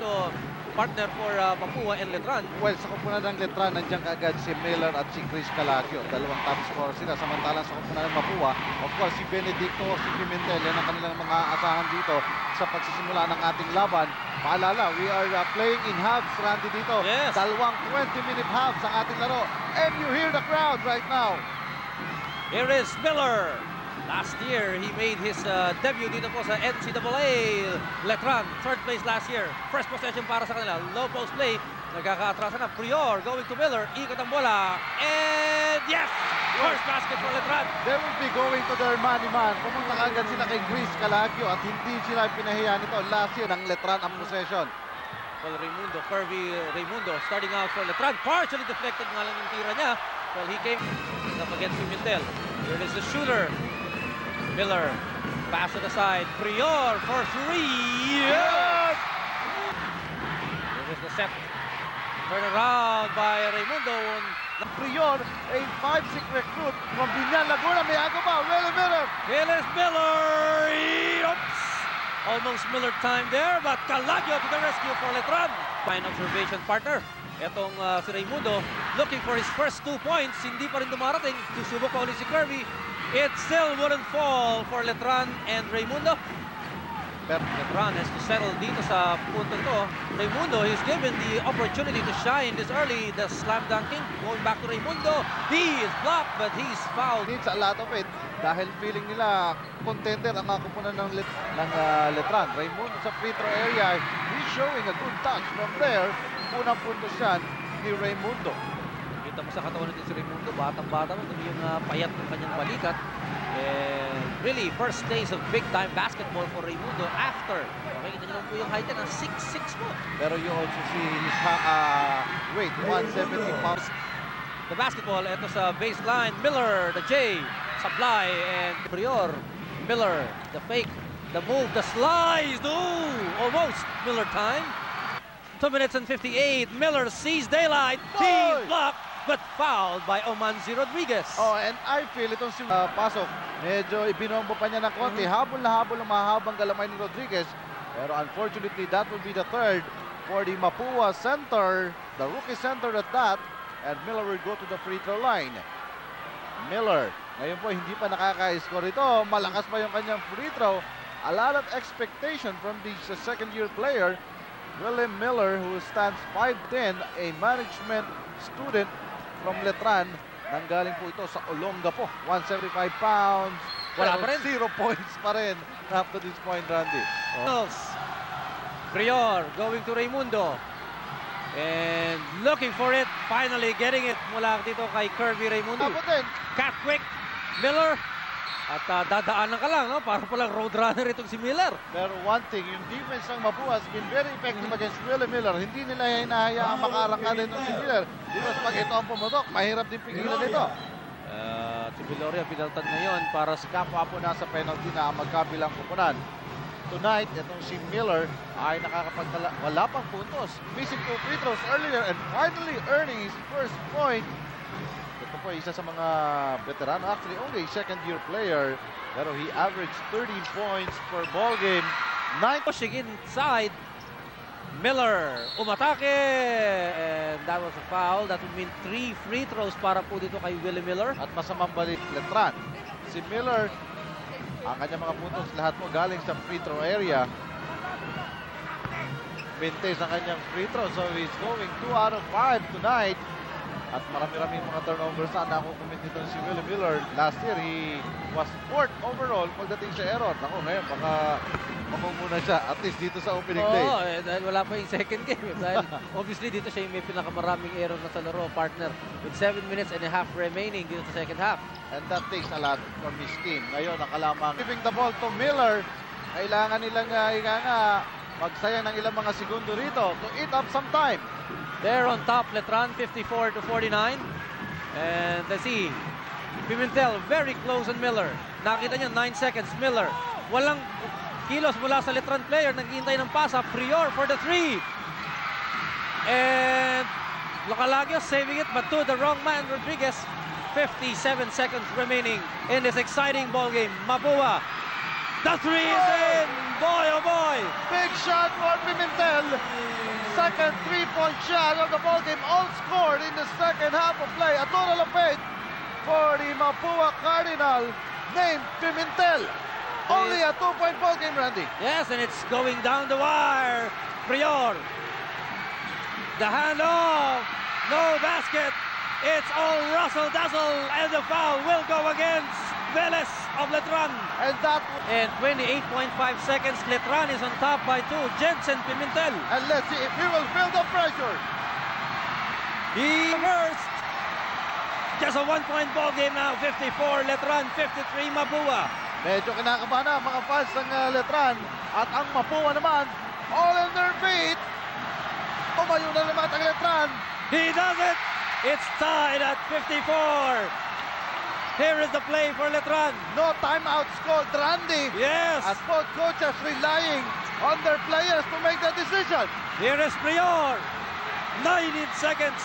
dito, partner for Mapua and Letran. Well, sa kumpulan ng Letran, nandiyan agad si Miller at si Chris Calaccio. Dalawang top scorer sila. Samantalang sa kumpulan ng Mapua, of course, si Benedicto, si Pimentel, yan ang kanilang mga asahan dito sa pagsisimula ng ating laban. Paalala, we are playing in halves, Randy, dito. Yes. Dalawang 20-minute halves sa ating laro. And you hear the crowd right now. Here is Miller. Last year, he made his debut dito po sa NCAA. Letran, third place last year. First possession para sa kanila. Low post play. Nagkakaatrasan na. Prior going to Miller. Ikot ang bola. And yes! First basket for Letran. They will be going to their man-man. Pumunta agad sila kay Chris Calaccio at hindi sila pinahiya nito. Last year, ng Letran ang possession. Well, Raymundo, curvy Raymundo starting out for Letran. Partially deflected nga lang yung tira niya. Well, he came up against Pimentel. Here is the shooter. Miller, pass it aside. Prior for three. Yes! This is the set. Turn around by Raymundo. Prior, a 5'6" recruit from Vinala Laguna. May ako ba? Really, Miller? Here's Miller. Oops! Almost Miller time there, but Calaccio to the rescue for Letran. Fine observation, partner. Etong si Raymundo looking for his first 2 points. Hindi pa rin dumarating. Susubok pa ulit si Kirby. It still wouldn't fall for Letran and Raymundo. But Letran has to settle dito sa punto to. Raymundo, he's given the opportunity to shine this early. The slam dunking, going back to Raymundo. He is blocked, but he's fouled. Needs a lot of it. Dahil feeling nila contender ang kakupunan ng Letran. Raymundo sa free throw area, he's showing a good touch from there. Unang punto siya ni Raymundo. Kita mo sa katawan natin si Raymundo, batang-bata mo, ito yung payat ng kanyang balikat. And really, first days of big-time basketball for Raymundo after. Okay, kita nyo lang po yung height na 6'6" mo. Pero you also see his weight, 170 pounds. The basketball, ito sa baseline, Miller, the J, supply, and Prior, Miller, the fake, the move, the slice, oh, almost Miller time. 2 minutes and 58, Miller sees daylight, he's blocked. But fouled by Omanzi Rodriguez. Oh, and I feel itong si pasok, medyo ibinombo pa niya ng konti. Habol na habol ang mahabang galamay ni Rodriguez. Pero unfortunately, that will be the third for the Mapua center, the rookie center at that. And Miller will go to the free throw line. Miller, ngayon po hindi pa nakaka-score ito. Malakas pa yung kanyang free throw. A lot of expectation from the second-year player, William Miller, who stands 5'10", a management student from Letran. Nanggaling po ito sa Olonga po. 175 pounds. Wala pa rin. 0 points pa rin up to this point, Randy. Oh. Prior going to Raymundo. And looking for it. Finally getting it mula dito kay Kirby Raymundo. Cut quick. Miller. At dadaanan ka lang, no? Para palang road runner itong si Miller. Pero one thing, yung defense ng Mapua has been very effective against Willie Miller. Hindi nila hinahayaan makaarangkanin itong si Miller. Because pag ito ang pumutok, mahirap din pigilan ito. Si Villorio, pinaltan ngayon para si kapwa po nasa penalty na magkabilang kupunan. Tonight, itong si Miller ay nakakapagtala. Wala pang puntos. Missing 2 free throws earlier and finally earning his first point. Ito po, isa sa mga veterano. Actually, only second-year player. Pero he averaged 30 points per ball game. 9 pushing inside. Miller, umatake. And that was a foul. That would mean 3 free throws para po dito kay Willie Miller. At masamang balik, Letran. Si Miller, ang kanyang mga puntos, lahat mo galing sa free throw area. 20 sa kanyang free throw. So he's going 2 out of 5 tonight. At marami-raming mga turnovers na nakukumit nito si Willie Miller. Last year, he was 4th overall pagdating sa error. Ako, ngayon, baka mamumuna siya. At least dito sa opening day. Oo, dahil wala pa yung second game. Dahil obviously, dito siya yung may pinakamaraming error na sa laro, partner. With 7 minutes and a half remaining dito sa second half. And that takes a lot from his team. Ngayon, nakalamang giving the ball to Miller. Kailangan nilang magsayang ng ilang mga segundo rito to eat up some time. They're on top, Letran, 54 to 49. And let's see, Pimentel very close on Miller. Nakita niyo, 9 seconds, Miller. Walang kilos mula sa Letran player, naghihintay ng pasa, Prior for the 3. And Calaccio saving it, but to the wrong man, Rodriguez. 57 seconds remaining in this exciting ball game. Mapua, the 3 is in! boy, oh boy! Big shot for Pimentel. Second three-point shot of the ballgame, all scored in the second half of play. A total of 8 for the Mapua Cardinal, named Pimentel. Only a 2-point ballgame, Randy. Yes, and it's going down the wire. Prior. The handoff. No basket. It's all rustle-dazzle, and the foul will go against Velez of Letran. And that... in 28.5 seconds, Letran is on top by 2, Jensen Pimentel. And let's see if he will feel the pressure. He burst. Just a 1-point ball game now, 54 Letran, 53 Mapua. Medyo kinakabahan na mga fans ng Letran. At ang Mapua naman, all on their feet. Tumayo na naman ang Letran. He does it. It's tied at 54. Here is the play for Letran. No timeouts called, Randy. Yes. As both coaches relying on their players to make the decision. Here is Prior. 19 seconds.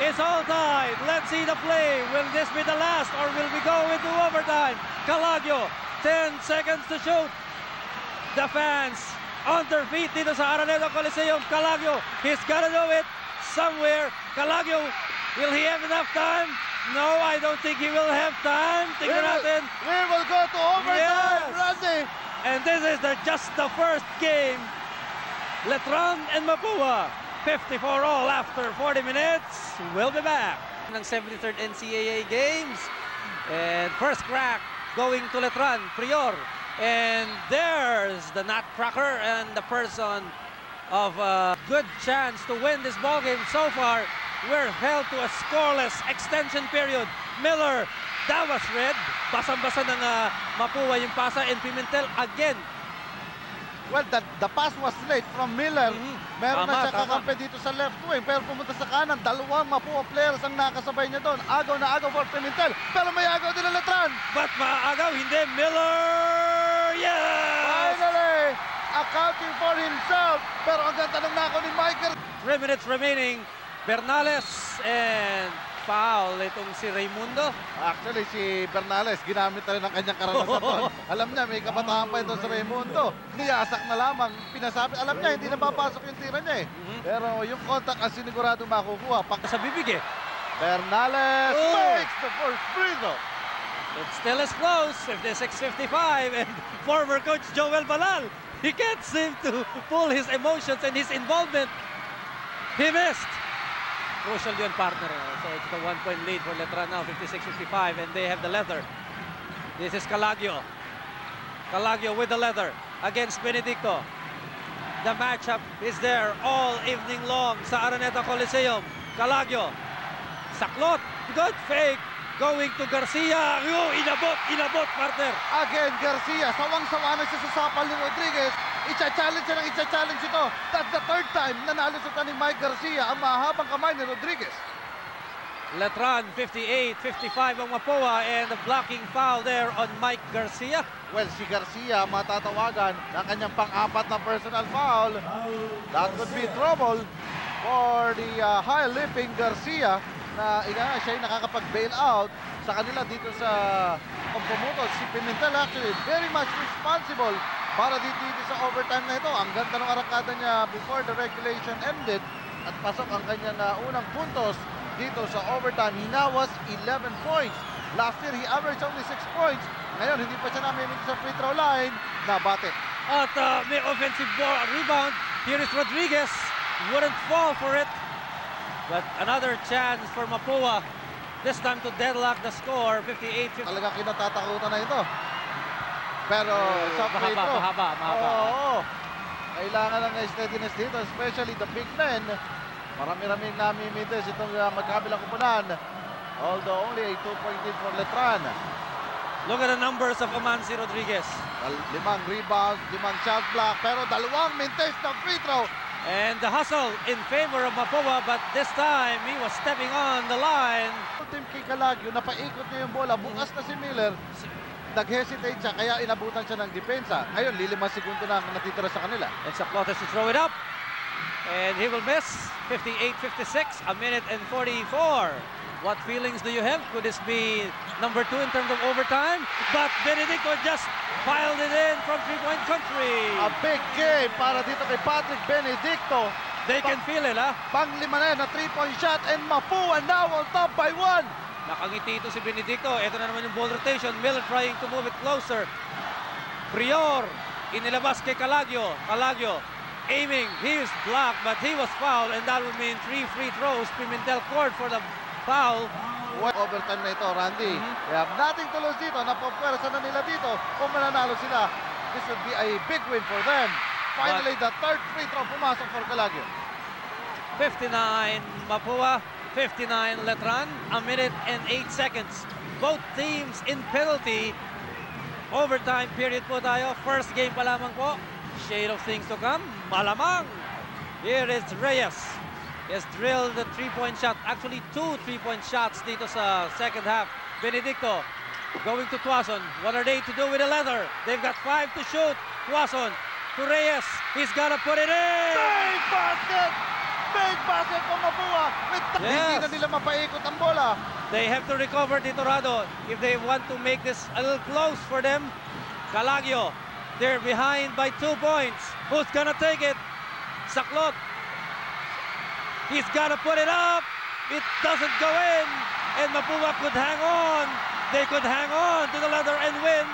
It's all tied. Let's see the play. Will this be the last or will we go into overtime? Calaguio, 10 seconds to shoot. The fans on their feet dito sa Araneta Coliseum. Calaguio, he's got to do it somewhere. Calaguio. Will he have enough time? No, I don't think he will have time. We will go to overtime, yes. Randy. And this is just the first game. Letran and Mapua, 54 all after 40 minutes. We'll be back. The 73rd NCAA games. And first crack going to Letran, Prior. And there's the nutcracker and the person of a good chance to win this ballgame so far. We're held to a scoreless extension period. Miller, that was red. Basang-basa ng Mapua yung pasa, and Pimentel again. Well, the pass was late from Miller. Meron na siya kakampi dito sa left wing, pero pumunta sa kanan. Dalawang Mapua players ang nakasabay niya doon. Agaw na agaw for Pimentel, pero may agaw din ang Letran. But maagaw, hindi. Miller, yes! Finally, accounting for himself. Pero ang ganda ng nakaw ni Michael. 3 minutes remaining. Bernales and foul itong si Raymundo. Actually, si Bernales, ginamit na rin ang kanyang karanasan doon. Alam niya, may kabataan pa ito si Raymundo. Niyasak na lamang, pinasabi. Alam niya, hindi na papasok yung tira niya eh. Pero yung contact ang sinigurado makukuha. Sa bibig eh. Bernales makes the first free throw. It's still as close, 56-55. And former coach Joel Balal, he can't seem to pull his emotions and his involvement. He missed. Crucial yun, partner. So it's the 1-point lead for Letran now, 56-55, and they have the leather. This is Calaguio. Calaguio with the leather against Benedicto. The matchup is there all evening long sa Araneta Coliseum. Calaguio. Sakloot. Good fake. Going to Garcia. Oh, inabot, partner. Again, Garcia. Sawang-sawa na siya sa sapal ni Rodriguez. Icha-challenge siya ng icha-challenge ito. That's the third time na nalusutan ni Mike Garcia ang mahabang kamay ni Rodriguez. Letran, 58-55 ang Mapua, and the blocking foul there on Mike Garcia. Well, si Garcia matatawagan ng kanyang pang-apat na personal foul. That would be trouble for the high-leaping Garcia na siya ay nakakapag-bail out sa kanila dito sa pagpumutol. Si Pimentel actually very much responsible para dito sa overtime na ito. Ang ganda ng arakada niya before the regulation ended at pasok ang kanyang unang puntos dito sa overtime. He now was 11 points. Last year, he averaged only 6 points. Ngayon, hindi pa siya naminig sa free throw line. Nabate. At may offensive rebound. Here is Rodriguez. Wouldn't fall for it. But another chance for Mapua. This time to deadlock the score, 58-50. Talaga kinatatakutan na ito. Pero sa free throw, mahaba. Kailangan ng steadiness dito, especially the big men. Marami-raming namimites itong magkabilang kupunan. Although only a 2-point lead for Letran. Look at the numbers of Omanzi Rodriguez. 5 rebounds, 5 shot block, pero 2 minutes ng free throw. And the hustle in favor of Mapua, but this time he was stepping on the line. Team Calaguio, napaikot niya yung bola, bukas na si Miller. Nag-hesitate siya, kaya inabutan siya ng depensa. Ngayon, 5 segundo na ang natitira sa kanila. And Sakloot has to throw it up. And he will miss. 58-56, 1 minute and 44 What feelings do you have? Could this be number 2 in terms of overtime? But Benedicto just filed it in from three-point country. A big game para dito kay Patrick Benedicto. They can feel it, ha? Panglima na yan, na three-point shot, and Mapua now on top by 1. Nakangiti ito si Benedicto. Ito na naman yung ball rotation. Miller trying to move it closer. Prior, inilabas kay Calaguio. Calaguio aiming. He was blocked, but he was fouled, and that would mean 3 free throws. Pimentel scored for the foul. Overtime na ito, Randy. They have nothing to lose dito. Napapwersa na nila dito. Kung mananalo sila, this would be a big win for them. Finally, but the third free throw pumasok for Calaguio. 59 Mapua, 59 Letran, 1 minute and 8 seconds. Both teams in penalty. Overtime period po tayo. First game pa lamang po. Shade of things to come. Malamang. Here is Reyes. He has drilled the three-point shot. Actually, 2 3-point shots dito sa second half. Benedicto going to Tuason. What are they to do with the leather? They've got 5 to shoot. Tuason to Reyes. He's got to put it in. Big basket! Big basket from Mapua. Hindi na nila mapaikot ang bola. They have to recover dito, Rado, if they want to make this a little close for them. Calaguio, they're behind by 2 points. Who's gonna take it? Sakloot. He's gotta put it up. It doesn't go in. And Mapua could hang on. They could hang on to the leather and win.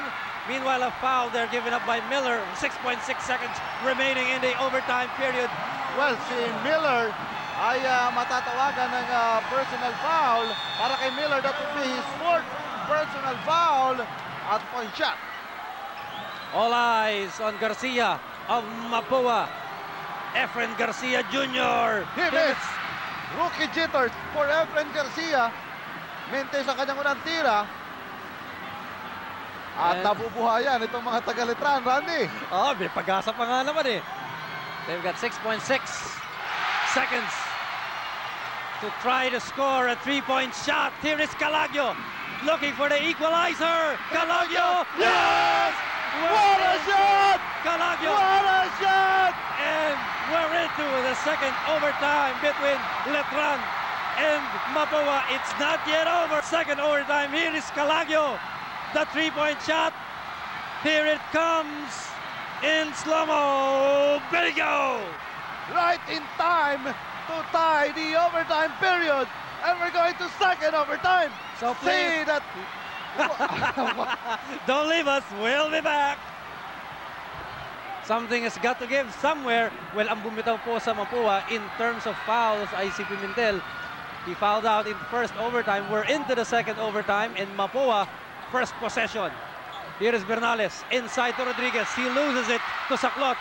Meanwhile, a foul they're given up by Miller. 6.6 seconds remaining in the overtime period. Well, si Miller ay matatawagan ng personal foul. Para kay Miller, that would be his 4th personal foul at point shot. All eyes on Garcia of Mapua. Efren Garcia Jr. He missed. Rookie jitters for Efren Garcia. Mente sa kanyang unang tira. At nabubuhayan itong mga taga-Letran, Randy. Oh, may pag-asa pa nga naman eh. They've got 6.6 seconds to try to score a three-point shot. Here is Calaguio looking for the equalizer. Calaguio! Yes! What a shot! Calaguio! What a shot! And we're into the second overtime between Letran and Mapua. It's not yet over. Second overtime. Here is Calaguio. The three-point shot. Here it comes. In slow-mo, bingo! Right in time to tie the overtime period, and we're going to second overtime. So please, see that. Don't leave us. We'll be back. Something has got to give somewhere. Well, ang bumitaw po sa Mapua in terms of fouls ay si Pimentel. He fouled out in first overtime. We're into the second overtime, and Mapua first possession. Here is Bernales, inside to Rodriguez. He loses it to Sakloot.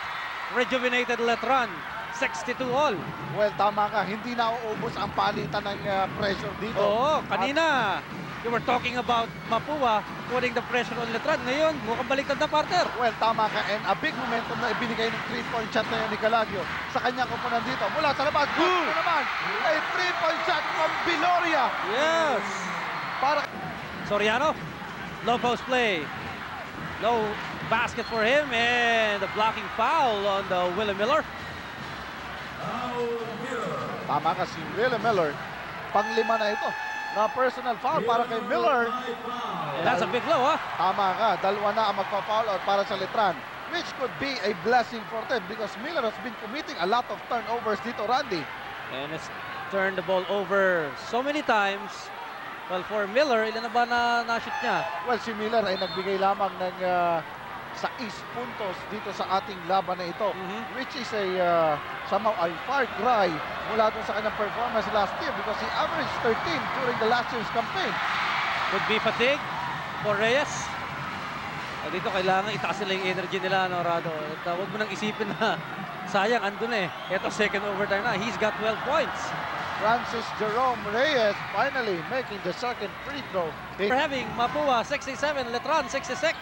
Rejuvenated Letran, 62 all. Well, tama ka. Hindi na uubos ang palitan ng pressure dito. Oo, kanina. You were talking about Mapua putting the pressure on Letran. Ngayon, mukhang baliktad na, partner. Well, tama ka. And a big momentum na ibinigay ng three-point shot na yan ni Calaguio sa kanyang komponan dito. Mula sa labas, naman, a three-point shot from Villorio. Yes. Para Soriano, low post play. Low basket for him, and the blocking foul on the Willie Miller. Tama ka, si Willie Miller. Panglima na ito. Na personal foul para kay Miller. That's a big blow, huh? Tama ka. Dalawa na ang magpa-foul out para sa Letran, which could be a blessing for them because Miller has been committing a lot of turnovers dito, Randy. And it's turned the ball over so many times. Well, for Miller, ilan na ba na na-shoot niya? Well, si Miller ay nagbigay lamang ng 6 puntos dito sa ating laban na ito, which is a somehow a far cry mula dun sa kanyang performance last year because he averaged 13 during the last year's campaign. Could be fatigue for Reyes. Dito kailangan itaas nila yung energy nila, no, Rado? At huwag mo nang isipin na sayang, andun eh. Ito, second overtime na. He's got 12 points. Francis Jerome Reyes finally making the second free throw. We're having Mapua 67, Letran 66.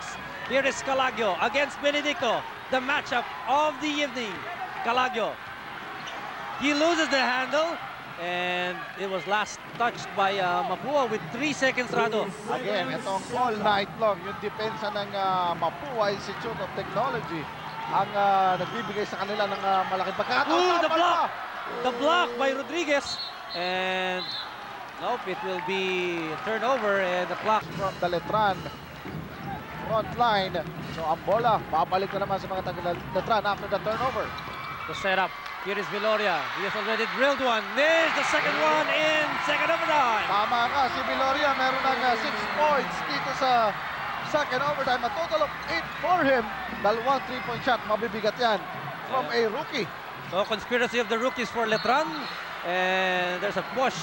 Here is Calaguio against Benedicto, the matchup of the evening. Calaguio, he loses the handle, and it was last touched by Mapua with 3 seconds, Rado. Again, itong all night long, yung depensa ng Mapua Institute of Technology ang nagbibigay sa kanila ng malaking pagkakataon. The block! The block by Rodriguez, and Nope, it will be turnover and the clock from the Letran front line. So ang bola, babalik na naman sa mga taga-Letran after the turnover. The setup, here is Villoria. He has already drilled one. There's the second one in second overtime. Tama ka, si Villoria meron na 6 points dito sa second overtime. A total of 8 for him. Dalawang 3-point shot, mabibigat yan from a rookie. So conspiracy of the rookies for Letran. And there's a push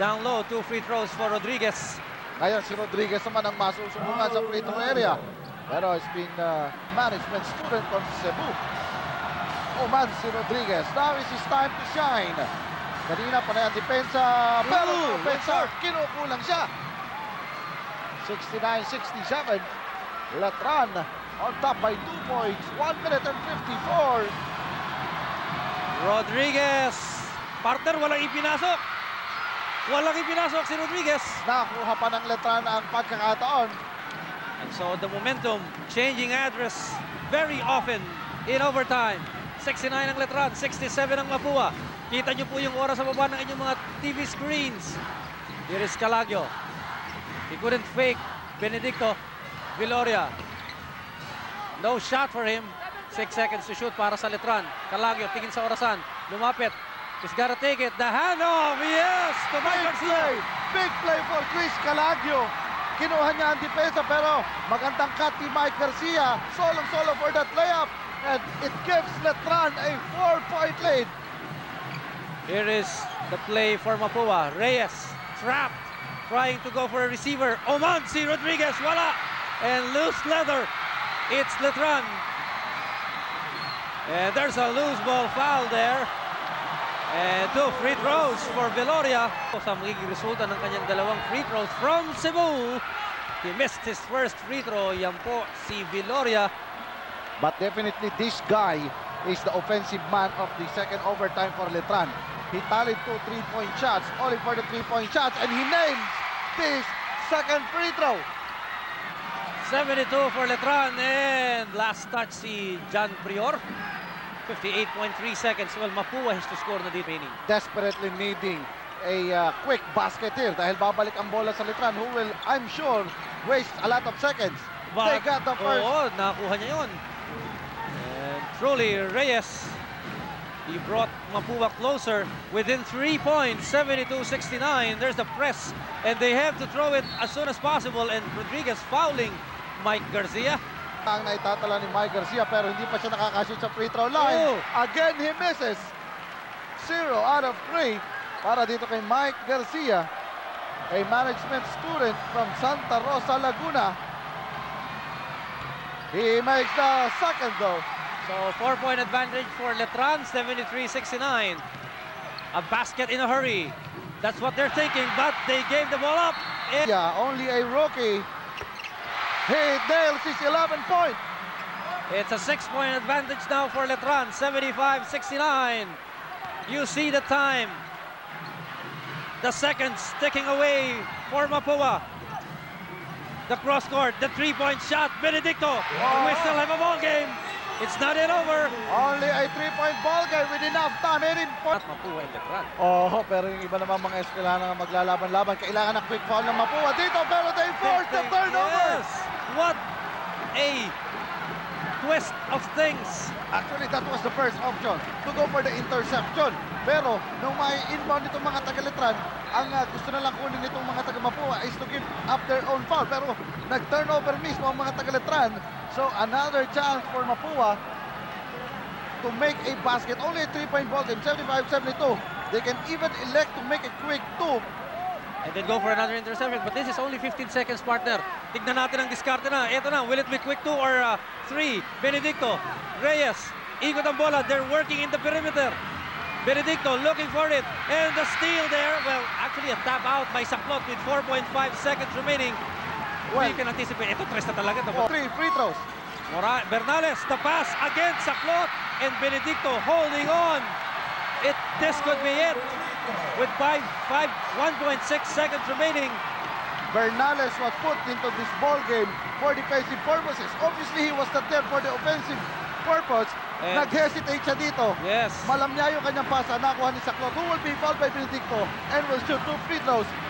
down low. 2 free throws for Rodriguez. Ngayon si Rodriguez naman ang masusubukan sa free throw area. Pero it's been management student from Cebu. Omanzi Rodriguez. Now is his time to shine. Kanina pa na yan depensa. Pero depensa, kinukulang siya. 69-67. Letran on top by 2 points. 1 minute and 54. Rodriguez. Partner, walang ipinasok. Walang ipinasok si Rodriguez. Nakuha pa ng Letran ang pagkakataon. And so the momentum, changing address very often in overtime. 69 ang Letran, 67 ang Mapua. Kita nyo po yung oras sa baba ng inyong mga TV screens. Here is Calaguio. He couldn't fake Benedicto. Villoria. No shot for him. 6 seconds to shoot para sa Letran. Calaguio, tingin sa orasan. Lumapit. He's got to take it. The handoff, yes, to Mike Garcia. Big play for Chris Calaguio. Kinuha niya ang depensa pero magandang cut ni Mike Garcia. Solong-solo for that layup. And it gives Letran a 4-point lead. Here is the play for Mapua. Reyes trapped, trying to go for a receiver. Omanzi Rodriguez, wala. And loose leather. It's Letran. And there's a loose ball foul there. And 2 free throws for Villoria. Sa magiging resulta ng kanyang dalawang free throws from Cebu. He missed his first free throw. Yan po si Villoria. But definitely this guy is the offensive man of the second overtime for Letran. He tallied 2 3-point shots, only for the 3-point shots. And he names this second free throw. 72 for Letran. And last touch si John Prior. 58.3 seconds. Well, Mapua has to score na dito. Desperately needing a quick basket here dahil babalik ang bola sa Letran who will, I'm sure, waste a lot of seconds. But, they got the first. Oo, nakuha niya yun. And truly, Reyes, he brought Mapua closer within 3 points, 72-69. There's the press, and they have to throw it as soon as possible. And Rodriguez fouling Mike Garcia. Ang naitatala ni Mike Garcia pero hindi pa siya nakakashoot sa free throw line. Again, he misses. 0 out of 3 para dito kay Mike Garcia, a management student from Santa Rosa, Laguna. He makes the second though. So 4-point advantage for Letran, 73-69. A basket in a hurry. That's what they're thinking, but they gave the ball up. Yeah, only a rookie. He nails his 11 point. It's a 6-point advantage now for Letran, 75-69. You see the time. The seconds ticking away for Mapua. The cross court, the 3-point shot, Benedicto. Wow. We still have a ball game. It's not yet over. Only a 3-point ball game with enough time. At Mapua and Letran. Oh, pero yung iba naman mga Esquilano na maglalaban-laban. Kailangan ng quick foul ng Mapua dito, pero they forced the turnover. Yes. What a twist of things. Actually, that was the first option, to go for the interception. Pero, nung may inbound nitong mga taga-Letran, ang gusto na lang kunin nitong mga taga-Mapua is to give up their own foul. Pero, nag-turnover mismo ang mga taga-Letran. So, another chance for Mapua to make a basket. Only a 3-point ball game, 75-72. They can even elect to make a quick 2. And then go for another interception, but this is only 15 seconds, partner. Tignan natin ang diskarte na. Ito na, will it be quick 2 or 3? Benedicto, Reyes, ikot ang bola. They're working in the perimeter. Benedicto looking for it. And the steal there. Well, actually a tap out by Sakloot with 4.5 seconds remaining. Well, you can anticipate. Ito, 3 na talaga. 3 free throws. Bernales, the pass again, Sakloot. And Benedicto holding on. This could be it. With 1.6 seconds remaining. Bernales was put into this ball game for defensive purposes. Obviously, he was not there for the offensive purpose. Nag-hesitate siya dito. Yes. Malamya yung kanyang pasa. Nakuha ni Sakloot, who will be fouled by Benedicto and will shoot 2 free throws.